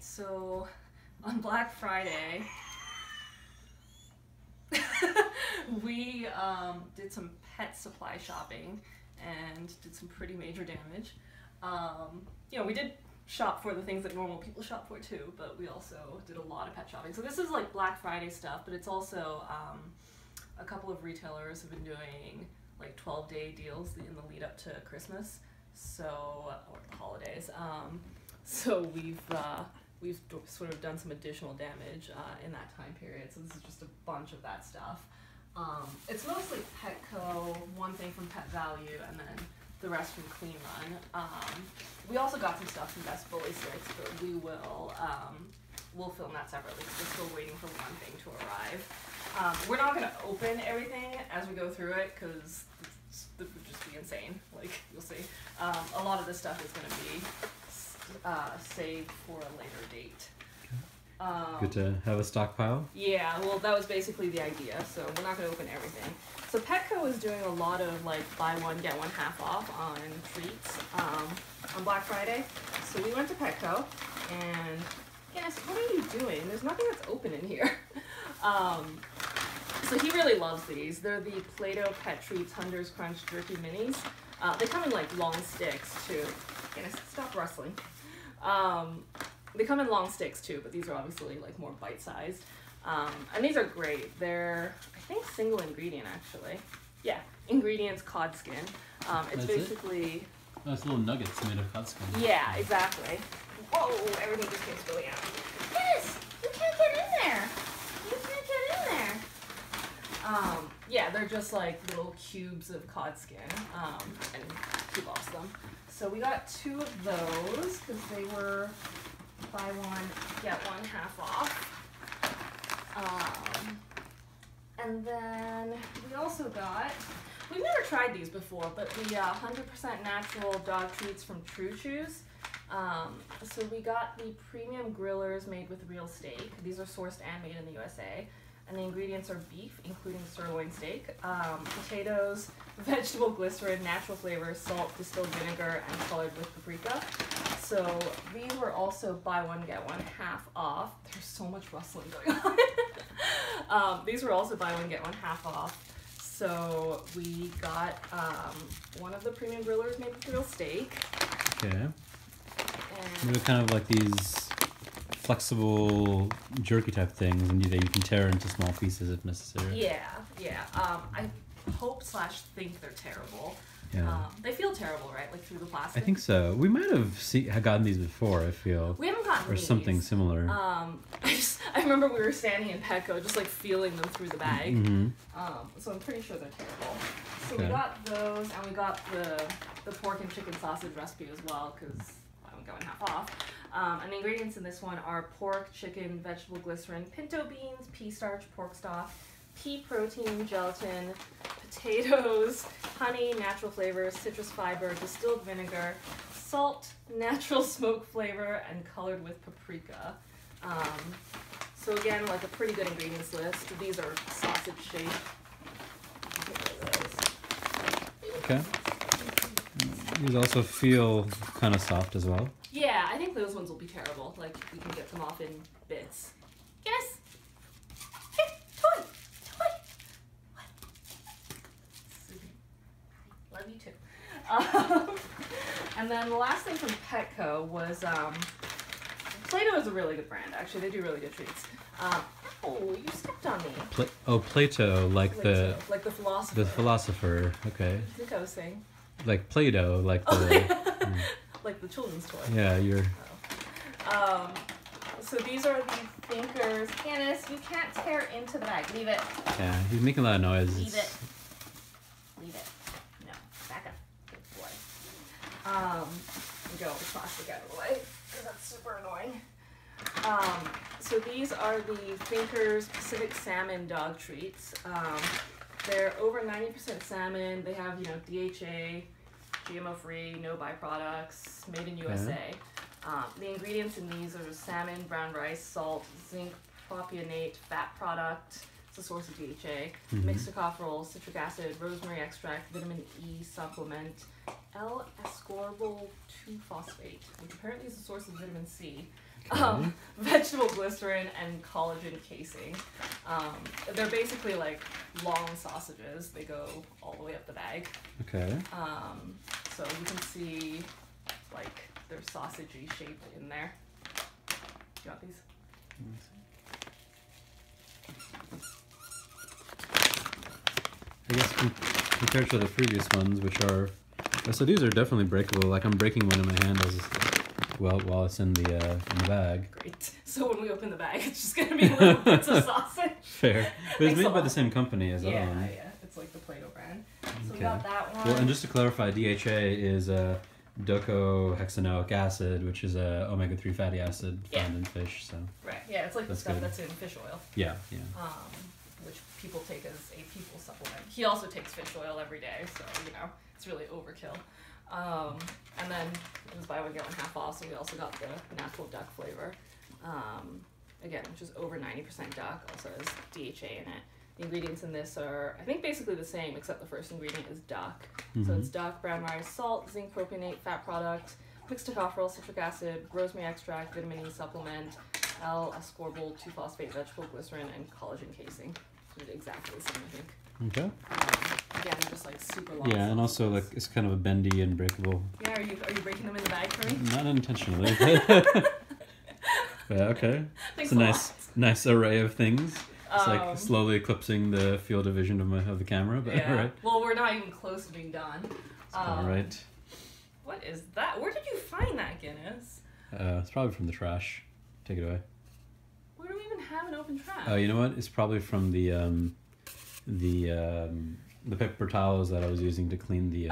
so on Black Friday, we did some pet supply shopping and did some pretty major damage. You know, we did shop for the things that normal people shop for too, but we also did a lot of pet shopping. So this is like Black Friday stuff, but it's also a couple of retailers have been doing like 12-day deals in the lead up to Christmas, so, or the holidays. So we've sort of done some additional damage in that time period. So this is just a bunch of that stuff. It's mostly Petco, one thing from Pet Valu, and then the rest from Clean Run. We also got some stuff from Best Bully Sticks, but we will we'll film that separately because we're still waiting for one thing to arrive. We're not going to open everything as we go through it because it would just be insane. Like, you'll see. A lot of this stuff is going to be saved for a later date. Good to have a stockpile? Yeah, well, that was basically the idea, so we're not going to open everything. So Petco is doing a lot of, like, buy one, get one half off on treats on Black Friday. So we went to Petco, and Guinness, what are you doing? There's nothing that's open in here. So he really loves these. They're the Plato Pet Treats Hunter's Crunch Jerky Minis. They come in, like, long sticks, too. Guinness, stop rustling. They come in long sticks too, but these are obviously like more bite-sized. And these are great. They're, I think, single ingredient actually. Yeah, ingredients, cod skin. It's basically... Oh, it's little nuggets made of cod skin. Yeah, exactly. Whoa, everything just came spilling out. Yes! You can't get in there! You can't get in there! Yeah, they're just like little cubes of cod skin, and cube offs them. So we got two of those because they were... buy one, get one half off. And then we also got, we've never tried these before, but the 100% natural dog treats from True Chews. So we got the premium grillers made with real steak. These are sourced and made in the USA. And the ingredients are beef, including sirloin steak, potatoes, vegetable glycerin, natural flavors, salt, distilled vinegar, and colored with paprika. So these were also buy one, get one half off. There's so much rustling going on. These were also buy one, get one half off. So we got one of the premium grillers made with real steak. Okay. And they're kind of like these flexible jerky type things, and that you can tear into small pieces if necessary. Yeah, yeah. I hope / think they're terrible. Yeah. They feel terrible, right? Like through the plastic. I think so. We might have gotten these before. I feel we haven't gotten these. Something similar. I remember we were standing in Petco, just like feeling them through the bag. Mm-hmm. So I'm pretty sure they're terrible. So okay. We got those, and we got the pork and chicken sausage recipe as well because I'm going half off. And the ingredients in this one are pork, chicken, vegetable glycerin, pinto beans, pea starch, pork stock, pea protein, gelatin, potatoes, honey, natural flavors, citrus fiber, distilled vinegar, salt, natural smoke flavor, and colored with paprika. So again, like a pretty good ingredients list. These are sausage shaped. Okay. These also feel kind of soft as well. Yeah, I think those ones will be terrible. Like, we can get them off in bits. Yes! Hey, toy! Toy! What? Love you too. And then the last thing from Petco was, Plato is a really good brand, actually. They do really good treats. Oh, you stepped on me. Plato, like Plato, the... Like the philosopher. The philosopher, okay. I think I was saying. Like Play-Doh, like the... Oh, yeah. Like the children's toy. Yeah, you're... Oh. So these are the thinkers. Guinness, you can't tear into the bag. Leave it. Yeah, he's making a lot of noise. Leave it. Leave it. No. Back up. Good boy. Go the plastic out of the way, because that's super annoying. So these are the Thinkers Pacific Salmon Dog Treats. They're over 90% salmon. They have, you know, DHA, GMO-free, no byproducts, made in USA. The ingredients in these are salmon, brown rice, salt, zinc propionate, fat product, It's a source of DHA, mixtocopperol, citric acid, rosemary extract, vitamin E supplement, L-ascorbyl-2-phosphate, which apparently is a source of vitamin C, vegetable glycerin, and collagen casing. They're basically like long sausages. They go all the way up the bag. Okay. So you can see like they're sausagey shaped in there. Do you want these? I guess compared to the previous ones, which are, so these are definitely breakable. Like I'm breaking one in my hand as well while it's in the bag. Great. So when we open the bag, it's just gonna be little bits of sausage. Fair. But it's made by the same company as that one. Yeah, yeah. It's like the Plato brand. So we got that one. Well, and just to clarify, DHA is docohexanoic acid, which is a omega-3 fatty acid found in fish. So right. Yeah, it's like the stuff that's in fish oil. Yeah. Yeah. Which people take as a people supplement. He also takes fish oil every day, so, you know, it's really overkill. And then it was buy one, get one half off, so we also got the natural duck flavor. Again, which is over 90% duck, also has DHA in it. The ingredients in this are, I think, basically the same, except the first ingredient is duck. So it's duck, brown rice, salt, zinc propionate, fat product, mixtocopperol, citric acid, rosemary extract, vitamin E supplement, L-ascorbyl-2-phosphate, vegetable glycerin, and collagen casing. Exactly the same, I think. Okay. Again, just like super long. Yeah, and also like it's kind of a bendy and breakable. Yeah, are you breaking them in the bag for me? Not intentionally. But okay. Thanks. It's a nice array of things. It's like slowly eclipsing the field of vision of the camera, but yeah. Alright. Well, we're not even close to being done. Alright. What is that? Where did you find that, Guinness? It's probably from the trash. Take it away. Where do we even have an open trash? Oh, you know what? It's probably from the paper towels that I was using to clean the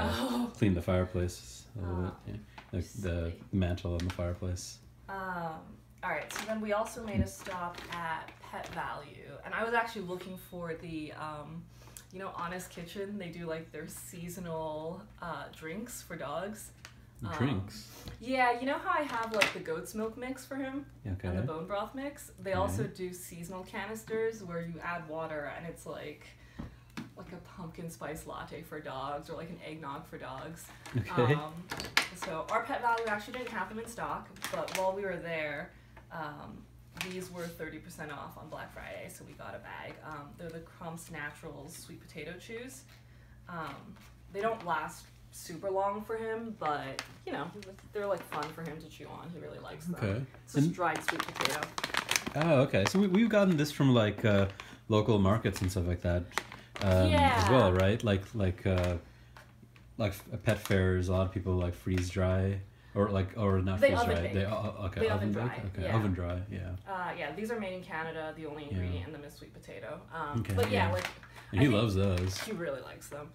clean the fireplace a little bit. Yeah. The mantle on the fireplace. All right. So then we also made a stop at Pet Valu, and I was actually looking for the you know, Honest Kitchen. They do like their seasonal drinks for dogs. Drinks? Yeah, you know how I have like the goat's milk mix for him and the bone broth mix? They also do seasonal canisters where you add water and it's like a pumpkin spice latte for dogs or like an eggnog for dogs. Okay. So our Pet Valu actually didn't have them in stock, but while we were there, these were 30% off on Black Friday, so we got a bag. They're the Crump's Naturals Sweet Potato Chews. They don't last super long for him, but you know, they're like fun for him to chew on. He really likes them. Okay. It's just dried sweet potato. Oh, okay. So we've gotten this from like local markets and stuff like that as well, right? Like pet fairs, a lot of people like freeze dry or not freeze dry. They oven dry. Okay, yeah. Oven dry. Yeah. Yeah, these are made in Canada. The only ingredient in them is sweet potato. But yeah, like. And he loves those. He really likes them.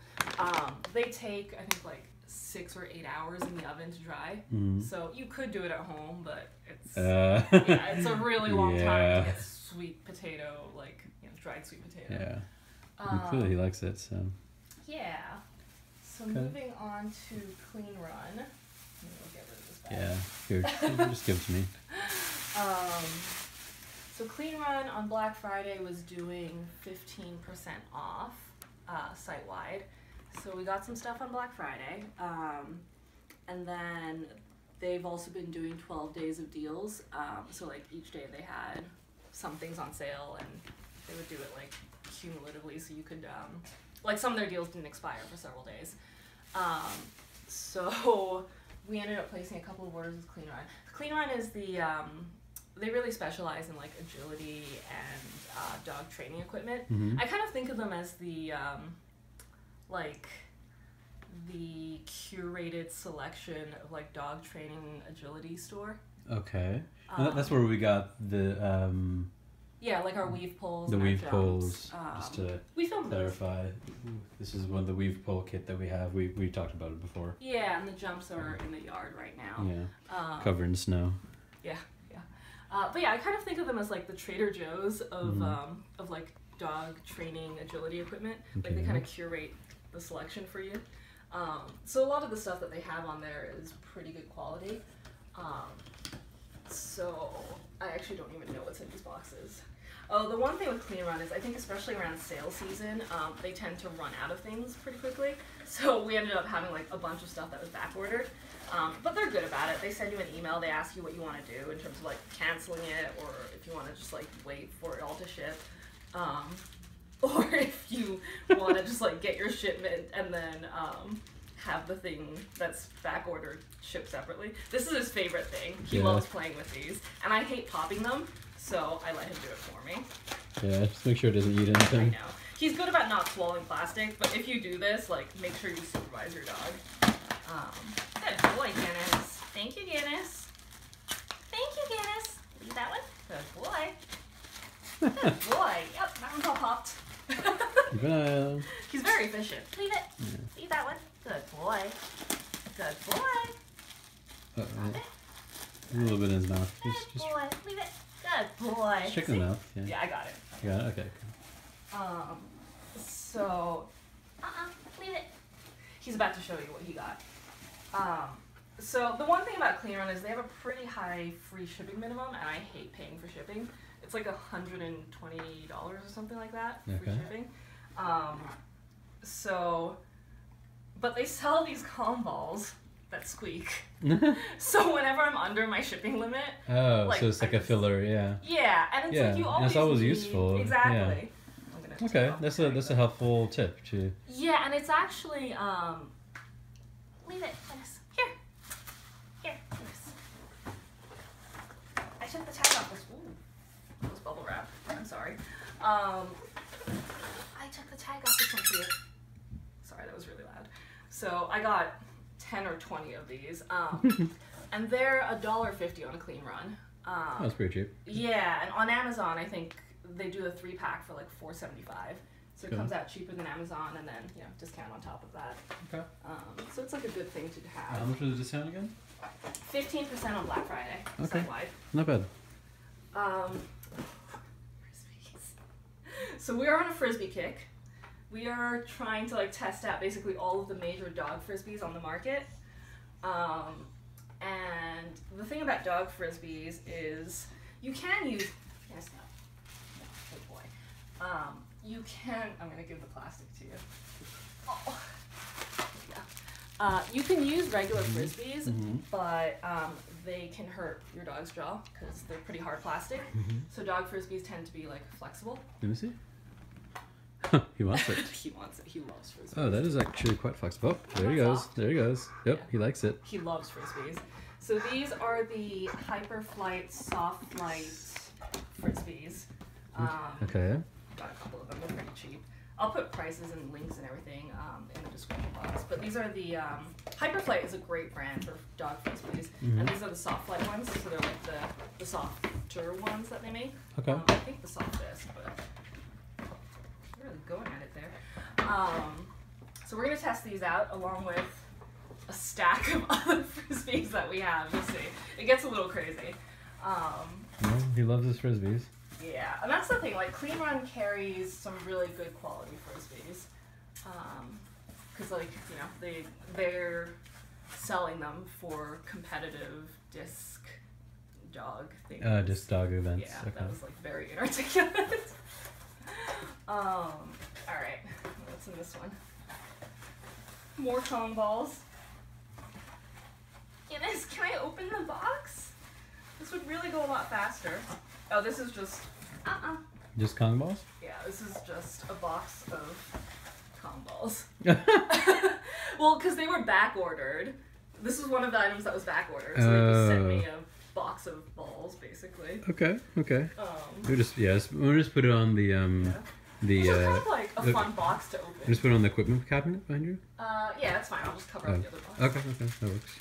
They take, I think, like 6 or 8 hours in the oven to dry. So you could do it at home, but it's it's a really long time to get sweet potato, like, you know, dried sweet potato. Yeah. Clearly he likes it, so. Yeah. So moving on to Clean Run. We'll get rid of this bag. Yeah. Here, just give it to me. So Clean Run on Black Friday was doing 15% off site-wide. So we got some stuff on Black Friday. And then they've also been doing 12 days of deals. So like each day they had some things on sale and they would do it like cumulatively so you could, like some of their deals didn't expire for several days. So we ended up placing a couple of orders with Clean Run. Clean Run is the, they really specialize in like agility and dog training equipment. I kind of think of them as the like the curated selection of like dog training agility store. Okay. That's where we got the yeah, like our weave poles. The weave poles. Just to clarify, this is one of the weave pole kit that we have. We talked about it before. Yeah, and the jumps are in the yard right now. Yeah. Covered in snow. Yeah. But yeah, I kind of think of them as like the Trader Joe's of like dog training agility equipment. Like they kind of curate the selection for you. So a lot of the stuff that they have on there is pretty good quality. So I actually don't even know what's in these boxes. Oh, the one thing with Clean Run is I think especially around sale season, they tend to run out of things pretty quickly. So we ended up having like a bunch of stuff that was back ordered. But they're good about it. They send you an email, they ask you what you want to do in terms of like canceling it, or if you want to just like wait for it all to ship. Or if you want to just like get your shipment and then have the thing that's back ordered shipped separately. This is his favorite thing. He loves playing with these. And I hate popping them, so I let him do it for me. Yeah, just make sure it doesn't eat anything. I know. He's good about not swallowing plastic, but if you do this, like, make sure you supervise your dog. Good boy, Guinness. Thank you, Guinness. Thank you, Guinness. Is that one? Good boy. Good boy. Yep, that one's all popped. He's very efficient. Leave it. Yeah. Leave that one. Good boy. Good boy. Stop it. A little bit in his mouth. Good boy. Leave it. Good boy. Check the mouth. Yeah. Yeah, I got it. You got it? Okay. Cool. So. Leave it. He's about to show you what he got. So the one thing about Clean Run is they have a pretty high free shipping minimum, and I hate paying for shipping. It's like $120 or something like that, free shipping. But they sell these Kong balls that squeak. So whenever I'm under my shipping limit. Oh, like, so it's like a filler, yeah. Yeah, and it's like you always need, useful. Exactly. Yeah. Okay, that's a helpful tip too. Yeah, and it's actually, leave it, Guinness. Here. Here, Guinness. I took the tag off this. Ooh. Was bubble wrap. I'm sorry. I took the tag off this one for you. Sorry, that was really loud. So I got 10 or 20 of these. And they're $1.50 on a Clean Run. That's pretty cheap. Yeah, and on Amazon, I think they do a 3-pack for like $4.75. So it comes out cheaper than Amazon, and then discount on top of that. Okay. So it's like a good thing to have. How much was the discount again? 15% on Black Friday. Okay. Site-wide. Not bad. So we are on a Frisbee kick. We are trying to like test out basically all of the major dog Frisbees on the market. And the thing about dog Frisbees is you can use, I'm gonna give the plastic to you. Oh. You can use regular Frisbees, but they can hurt your dog's jaw because they're pretty hard plastic. So dog Frisbees tend to be like flexible. Let me see. He wants it. He wants it. He loves Frisbees. Oh, that is actually quite flexible. Oh, there he goes. Soft. There he goes. Yep, yeah. He likes it. He loves Frisbees. So these are the Hyperflight Soft Flight Frisbees. Okay. Got a couple of them. They're pretty cheap. I'll put prices and links and everything in the description box. But these are the Hyperflight is a great brand for dog Frisbees, and these are the soft flight ones. So they're like the softer ones that they make. Okay. I think the softest, but we're really going at it there. So we're gonna test these out along with a stack of other Frisbees that we have. You'll see, it gets a little crazy. Well, he loves his Frisbees. Yeah, and that's the thing, like, Clean Run carries some really good quality Frisbees, because, like, you know, they're selling them for competitive disc dog things. Disc dog events. Yeah, okay. That was, like, very inarticulate. Alright, what's in this one? More Kong balls. Guinness, can I open the box? This would really go a lot faster. Oh, this is just just Kong balls? Yeah, this is just a box of Kong balls. Well, because they were back ordered. This is one of the items that was back ordered, so they just sent me a box of balls, basically. Okay, okay. We'll just put it on the It's kind of like a fun box to open. Just put it on the equipment cabinet behind you. Yeah, that's fine. I'll just cover up the other box. Okay, okay, that works.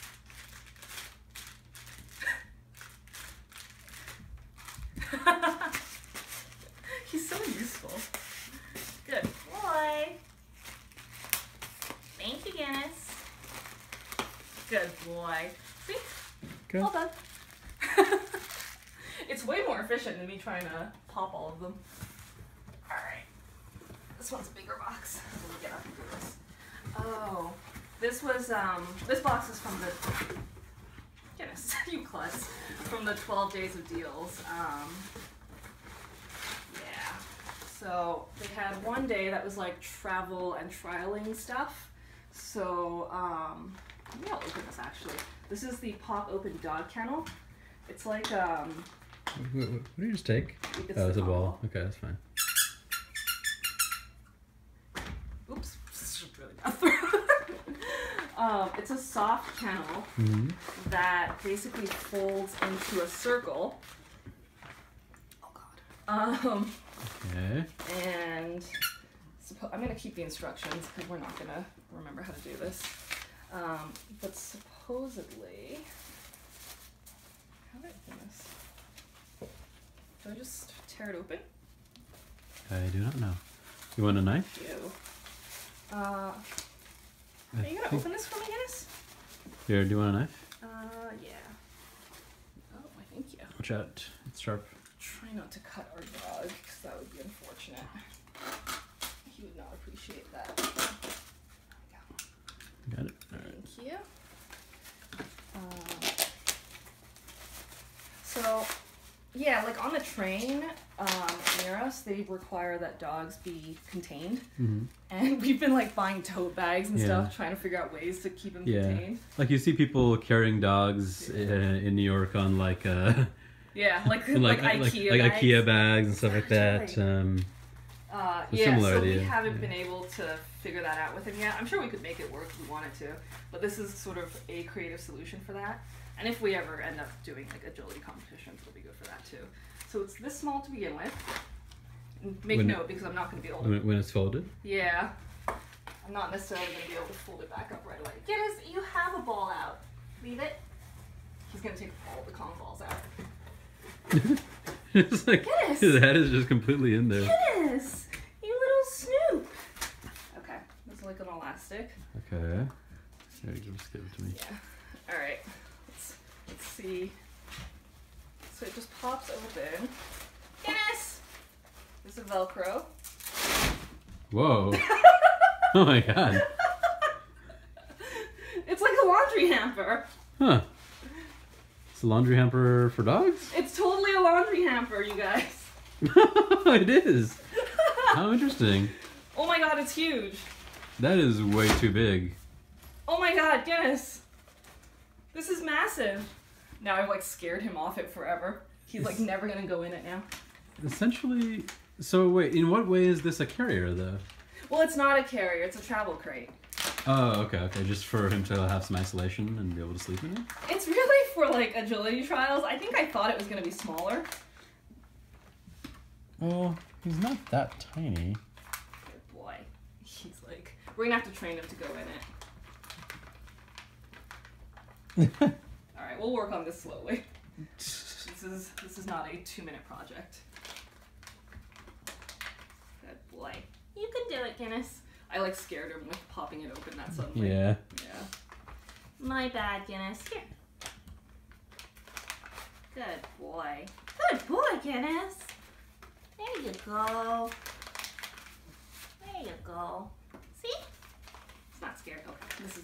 He's so useful. Good boy. Thank you, Guinness. Good boy. See? Okay. Hold on. It's way more efficient than me trying to pop all of them. Alright. This one's a bigger box. Let me get up and do this. Oh. This was, this box is from the... Guinness, you klutz, from the 12 Days of Deals. So they had one day that was like travel and trialing stuff. So maybe I'll open this actually. This is the pop open dog kennel. It's like what did you just take? It's oh, it's a ball. Okay, that's fine. Oops, really bad throw. It's a soft kennel that basically folds into a circle. Oh god. Okay. And I'm gonna keep the instructions because we're not gonna remember how to do this. But supposedly, how did I open this? Do I just tear it open? I do not know. You want a knife? Ew. Are you gonna open this for me, Guinness? Here, do you want a knife? Yeah. Oh, I think yeah. Watch out, it's sharp. Try not to cut our dog, because that would be unfortunate. He would not appreciate that. There we go. Got it. All right. Thank you. So, yeah, like on the train near us, they require that dogs be contained. And we've been like buying tote bags and stuff, trying to figure out ways to keep them contained. Like you see people carrying dogs in New York on like IKEA bags and stuff like that. So we haven't been able to figure that out with him yet. I'm sure we could make it work if we wanted to, but this is sort of a creative solution for that. And if we ever end up doing like agility competitions, it'll be good for that too. So it's this small to begin with. Make note because I'm not going to be able to... When it's folded? Yeah. I'm not necessarily going to be able to fold it back up right away. Guinness, you have a ball out. Leave it. He's going to take all the Kong balls out. It's like Guinness. His head is just completely in there. Guinness, you little snoop. Okay, this is like an elastic. Okay. There you go, just give it to me. Yeah. All right. Let's see. So it just pops open. Guinness! This is Velcro. Whoa. Oh my god. It's like a laundry hamper. Huh. It's a laundry hamper for dogs? It's totally a laundry hamper, you guys. It is. How interesting. Oh my god, it's huge. That is way too big. Oh my god, Guinness. This is massive. Now I've like scared him off it forever. He's like never gonna go in it now. Essentially, so wait, in what way is this a carrier though? Well, it's not a carrier, it's a travel crate. Oh, okay, okay, just for him to have some isolation and be able to sleep in it? It's really for like agility trials. I think I thought it was gonna be smaller. Well, he's not that tiny. Good boy. He's like, we're gonna have to train him to go in it. Alright, we'll work on this slowly. This is not a 2-minute project. Good boy. You can do it, Guinness. I like scared him with popping it open that suddenly. Yeah. Yeah. My bad, Guinness. Here. Good boy. Good boy, Guinness. There you go. There you go. See? It's not scared. Okay. This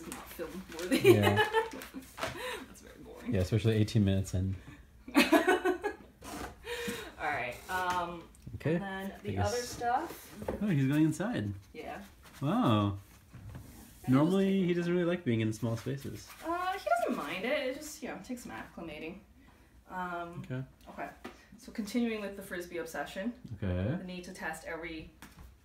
is not film worthy. Yeah. That's very boring. Yeah, especially 18 minutes in. Alright, okay. And then the other stuff. Oh, he's going inside. Yeah. Wow. Yeah. Normally, he doesn't really like being in small spaces. He doesn't mind it. It just, you know, takes some acclimating. Okay. Okay. So continuing with the Frisbee obsession. Okay. The need to test every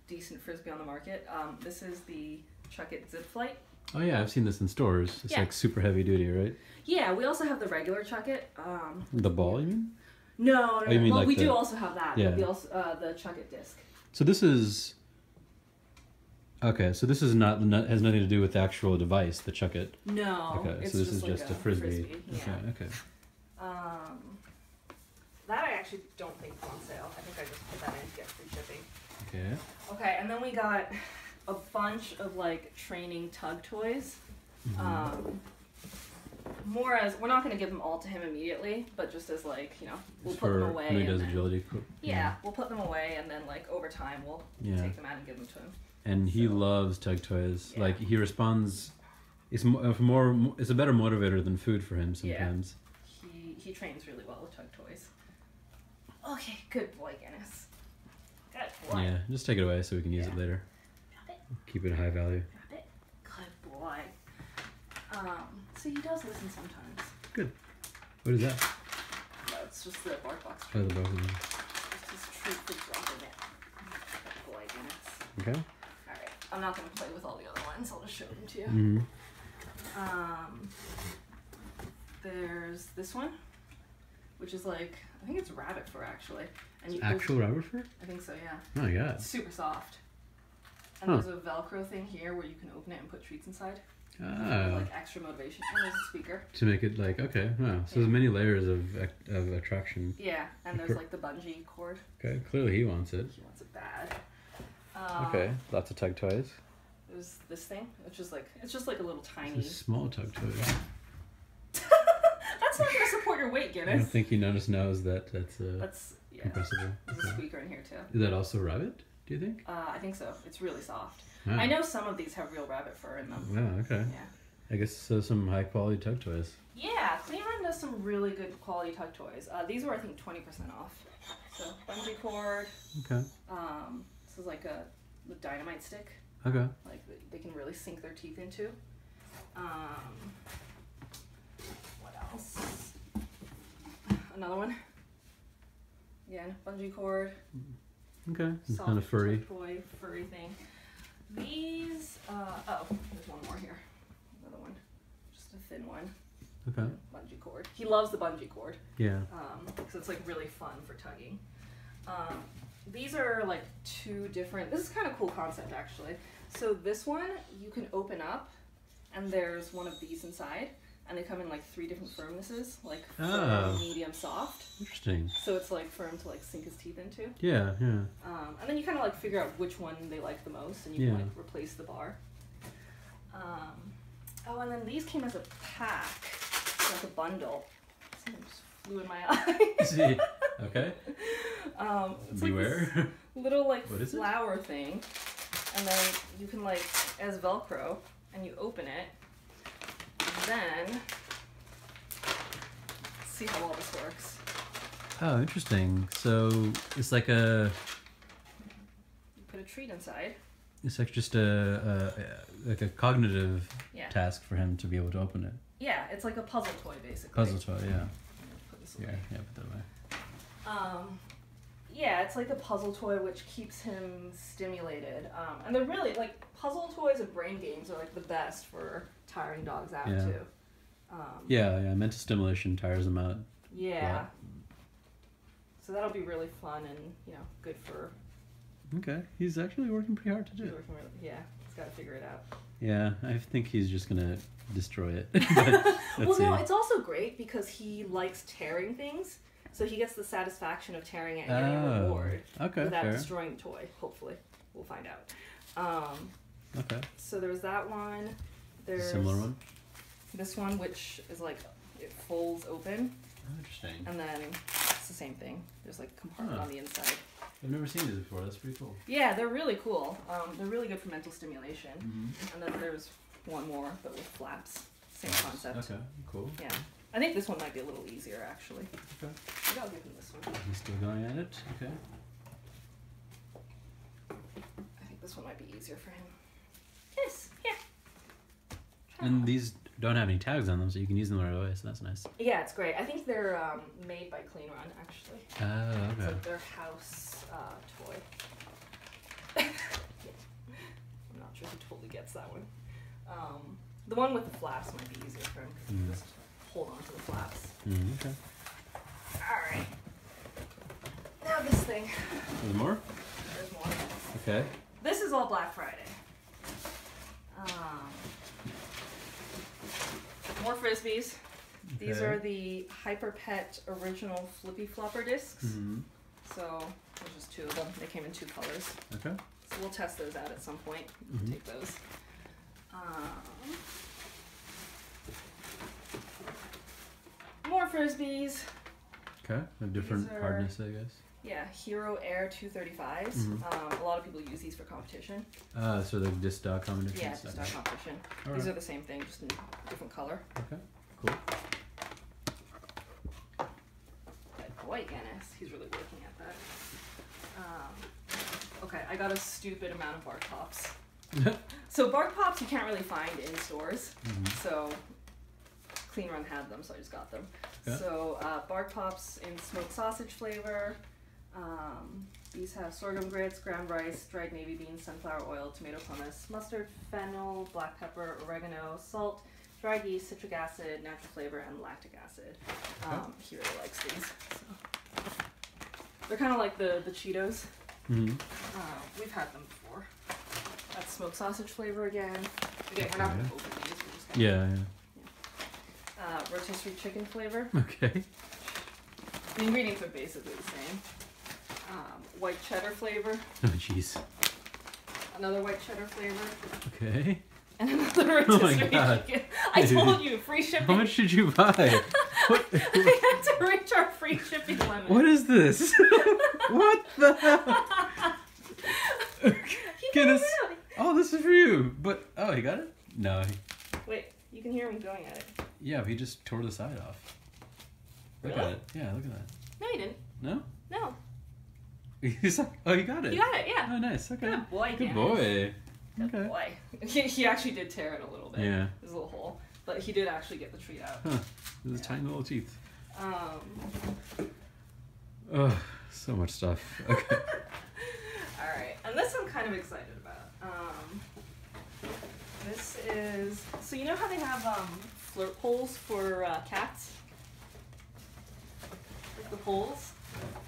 decent Frisbee on the market. This is the Chuckit Zip Flight. Oh yeah, I've seen this in stores. It's like super heavy duty, right? Yeah, we also have the regular Chuckit. The ball, you mean? No, no, no. Well, we do also have that. Yeah. The Chuckit disc. So this is... Okay, so this is not has nothing to do with the actual device, the Chuckit. No. Okay, so this is just a Frisbee. Okay, okay. That I actually don't think is on sale. I think I just put that in to get free shipping. Okay. Okay, and then we got a bunch of like training tug toys. More as we're not going to give them all to him immediately, but just as like, you know, we'll put them away. When he does agility. Yeah, we'll put them away and then like over time we'll take them out and give them to him. And he loves tug toys. Yeah. Like he responds. It's more. It's a better motivator than food for him sometimes. Yeah. He trains really well with tug toys. Okay, good boy, Guinness. That's one. Yeah, just take it away so we can use it later. Drop it. Keep it high value. Drop it. Good boy. So he does listen sometimes. Good. What is that? That's just the bark box. Oh, the bark box. It's just truthfully dropping it. Good boy, Guinness. Okay. Alright, I'm not going to play with all the other ones. I'll just show them to you. Mm-hmm. There's this one, which is like, I think it's rabbit fur actually. And you actual rabbit fur? I think so, yeah. Oh my god. It's super soft. And there's a Velcro thing here where you can open it and put treats inside. Ah. Like extra motivation. And there's a speaker. To make it like, okay, wow. So there's many layers of attraction. Yeah, and there's like the bungee cord. Okay, clearly he wants it. He wants it bad. Okay, lots of tug toys. There's this thing, which is like, it's just like a little tiny. It's a small tug toy. Yeah. That's not going to support your weight, Guinness. I don't think he knows that that's compressible. There's a squeaker in here, too. Is that also rabbit, do you think? I think so. It's really soft. Wow. I know some of these have real rabbit fur in them. Yeah, okay. Yeah. I guess some high-quality tug toys. Yeah, Clean Run does some really good quality tug toys. These were, I think, 20% off. So, bungee cord. Okay. This is like a dynamite stick. Okay. Like, they can really sink their teeth into. Another one. Again, bungee cord. Okay. It's kind of furry. Toy, furry thing. These, oh, there's one more here. Another one. Just a thin one. Okay. Bungee cord. He loves the bungee cord. Yeah. So it's like really fun for tugging. These are like two different, this is kind of cool concept actually. So this one, you can open up and there's one of these inside. And they come in like three different firmnesses, like firm, medium, soft. Interesting. So it's like firm to like sink his teeth into. Yeah, yeah. And then you kind of like figure out which one they like the most, and you can like replace the bar. Oh, and then these came as a pack, like a bundle. Something just flew in my eye. See, okay. It's beware. Like this little like flower thing, and then you can like as Velcro, and you open it. Then see how well this works. Oh, interesting. So it's like a. You put a treat inside. It's like just a like a cognitive task for him to be able to open it. Yeah, it's like a puzzle toy basically. Puzzle toy, yeah. Put this away. Yeah, put that away. Yeah, it's like a puzzle toy which keeps him stimulated. And they're really like puzzle toys and brain games are like the best for tiring dogs out too. Yeah, mental stimulation tires them out. Yeah. So that'll be really fun and you know good for. Okay, he's actually working pretty hard to do. He's working really, he's got to figure it out. Yeah, I think he's just gonna destroy it. Well, no, it's also great because he likes tearing things. So he gets the satisfaction of tearing it and getting a reward without destroying the toy. Hopefully, we'll find out. Okay. So there's that one. There's similar one. This one, which is like it folds open. Interesting. And then it's the same thing. There's like a compartment on the inside. I've never seen these before. That's pretty cool. Yeah, they're really cool. They're really good for mental stimulation. And then there's one more, but with flaps. Same concept. Okay. Cool. Yeah. I think this one might be a little easier, actually. Okay. Maybe I'll give him this one. He's still going at it. Okay. I think this one might be easier for him. Yes. Yeah. Try and these don't have any tags on them, so you can use them right away. So that's nice. Yeah, it's great. I think they're made by Clean Run, actually. Oh, okay. It's like their house toy. I'm not sure he totally gets that one. The one with the flaps might be easier for him because he just hold on to the flaps. Okay. All right. Now this thing. There's more? There's more. Okay. This is all Black Friday. More Frisbees. Okay. These are the Hyper Pet original Flippy Flopper discs. So there's just two of them. They came in two colors. Okay. So we'll test those out at some point. We'll take those. More Frisbees. Okay, a different hardness, I guess. Yeah, Hero Air 235s. A lot of people use these for competition. So they're disc dog competition? Yeah, disc dog competition. Right. These are the same thing, just in a different color. Okay, cool. Good boy, Guinness. He's really working at that. Okay, I got a stupid amount of Bark Pops. So Bark Pops you can't really find in stores. Mm-hmm. So Clean Run had them, so I just got them. Yeah. So Bark Pops in smoked sausage flavor. These have sorghum grits, ground rice, dried navy beans, sunflower oil, tomato pumice, mustard, fennel, black pepper, oregano, salt, dried yeast, citric acid, natural flavor, and lactic acid. He really likes these. So. They're kind of like the Cheetos. Mm-hmm. We've had them before. That's smoked sausage flavor again. Again, we're not going to open these. We're just gonna, yeah. Rotisserie chicken flavor. Okay. The ingredients are basically the same. White cheddar flavor. Oh, jeez. Another white cheddar flavor. Okay. And another rotisserie chicken. I told you, free shipping. How much did you buy? I had to reach our free shipping limit. What is this? What the hell? Guinness. Oh, this is for you. But, oh, he got it? No. Wait, you can hear him going at it. Yeah, but he just tore the side off. Look at it. Yeah, look at that. No, you didn't. No? No. Oh, you got it. You got it, yeah. Oh, nice. Okay. Good boy, Guinness. Good boy. Good boy. He actually did tear it a little bit. Yeah. His little hole. But he did actually get the treat out. Huh. Those tiny little teeth. Oh, so much stuff. Okay. Alright. And this I'm kind of excited about. This is... So you know how they have flirt holes for cats? Like the poles.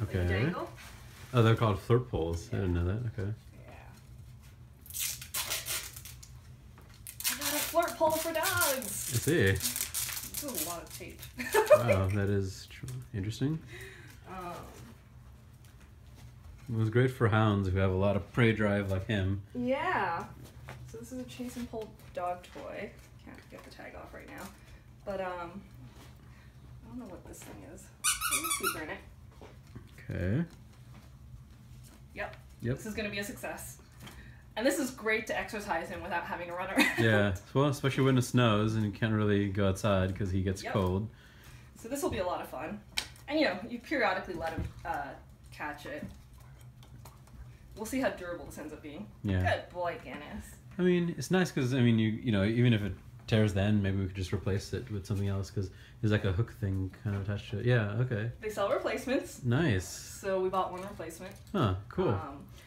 Okay. Like dangle. Oh, they're called flirt poles. Yeah. I didn't know that. Okay. Yeah. I got a flirt pole for dogs. I see. This is a lot of tape. Wow, that is interesting. It was great for hounds who have a lot of prey drive like him. Yeah. So this is a chase and pull dog toy. Can't get the tag off right now, but I don't know what this thing is. There's a paper in it. Okay. Yep. This is going to be a success. And this is great to exercise in without having to run around. Yeah, well, especially when it snows and you can't really go outside because he gets cold. So this will be a lot of fun. And, you know, you periodically let him catch it. We'll see how durable this ends up being. Yeah. Good boy, Guinness. I mean, it's nice because, I mean, you know, even if it tears the end, maybe we could just replace it with something else because there's like a hook thing kind of attached to it. Yeah, okay. They sell replacements. Nice. So we bought one replacement. Huh, cool.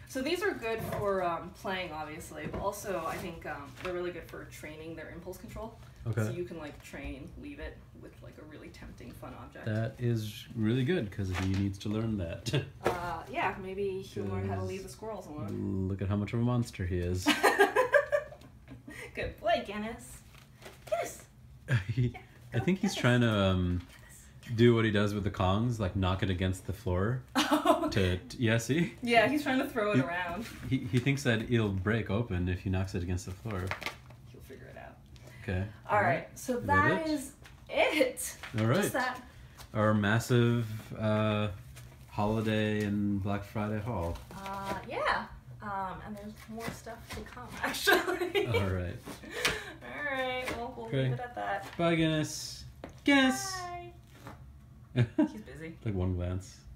So these are good for playing, obviously, but also I think they're really good for training their impulse control. Okay. So you can like train, leave it with like a really tempting, fun object. That is really good because he needs to learn that. Yeah, maybe he'll learn how to leave the squirrels alone. Look at how much of a monster he is. Good boy, Guinness. Yes. I think he's trying to do what he does with the Kongs, like knock it against the floor. Oh. Yeah, see? Yeah, he's trying to throw it around. He thinks that it'll break open if he knocks it against the floor. He'll figure it out. Okay. All right. So that is it. All right. Just that. Our massive holiday and Black Friday haul. Yeah. And there's more stuff to come, actually. All right. All right. Well, we'll leave it at that. Bye, Guinness. Guinness. Bye. He's busy. Like one glance.